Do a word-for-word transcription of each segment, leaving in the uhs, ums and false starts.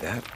like that.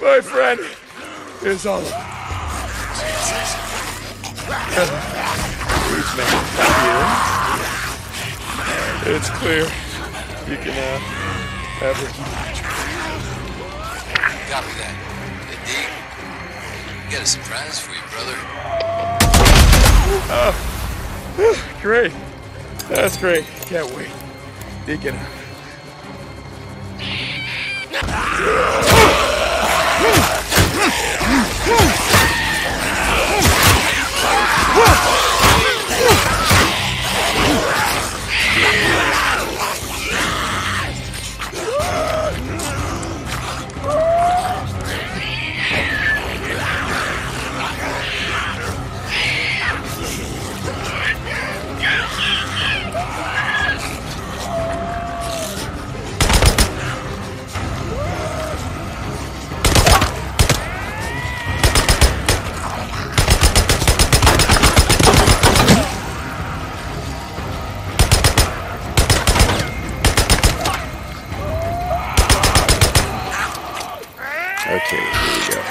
My friend is all Jesus. It's clear. You can uh, have it. Copy that. The Deacon, got a surprise for you, brother. Oh, great. That's great. Can't wait. Deacon. Okay, here we go.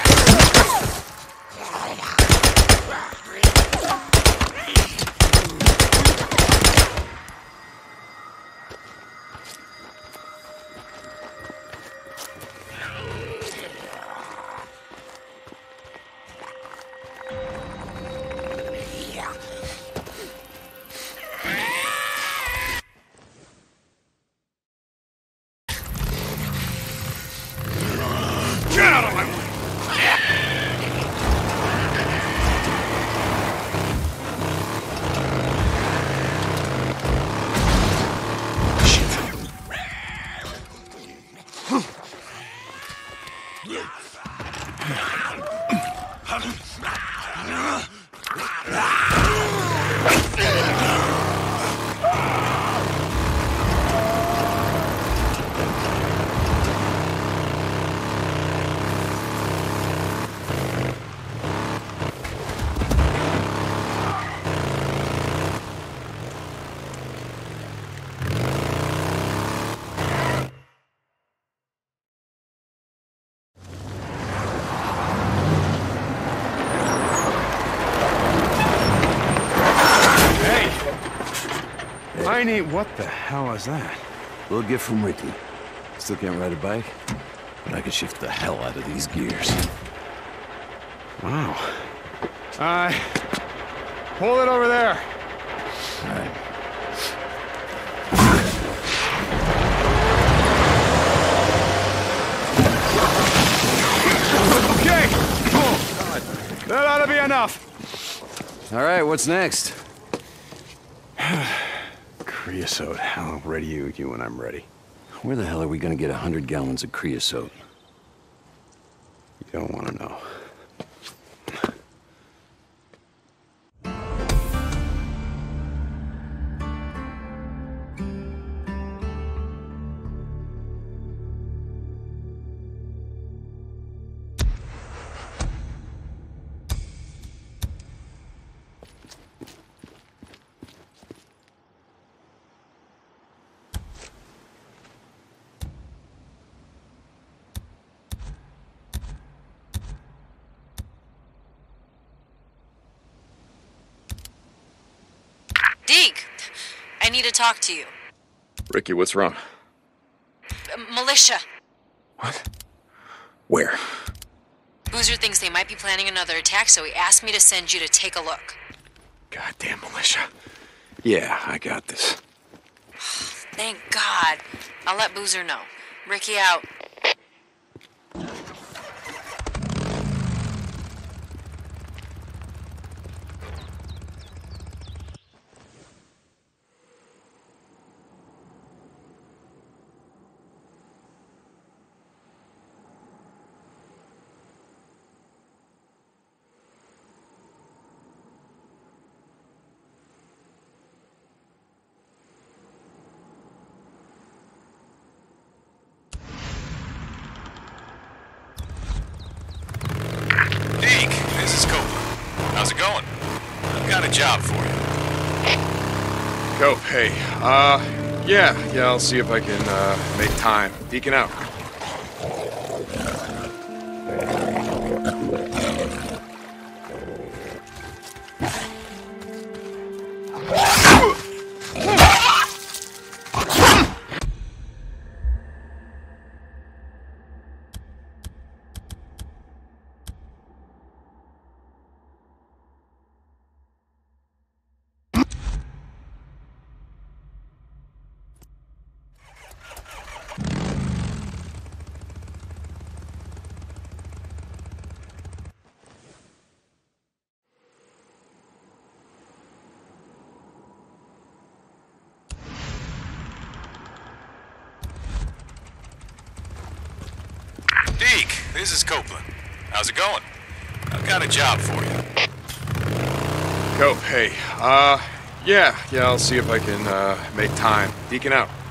What the hell is that? A little gift from Ricky. Still can't ride a bike, but I can shift the hell out of these gears. Wow. Uh, pull it over there. All right. Okay, cool. That ought to be enough. All right, what's next? Creosote. I'll ready you, you when I'm ready. Where the hell are we gonna get a hundred gallons of creosote? You don't want to know. Talk to you. Ricky, what's wrong? Uh, militia. What? Where? Boozer thinks they might be planning another attack, so he asked me to send you to take a look. Goddamn militia. Yeah, I got this. Thank God. I'll let Boozer know. Ricky out. Hey, uh, yeah, yeah, I'll see if I can, uh, make time. Deacon out. This is Copeland. How's it going? I've got a job for you. Cope, hey, uh, yeah, yeah, I'll see if I can, uh, make time. Deacon out.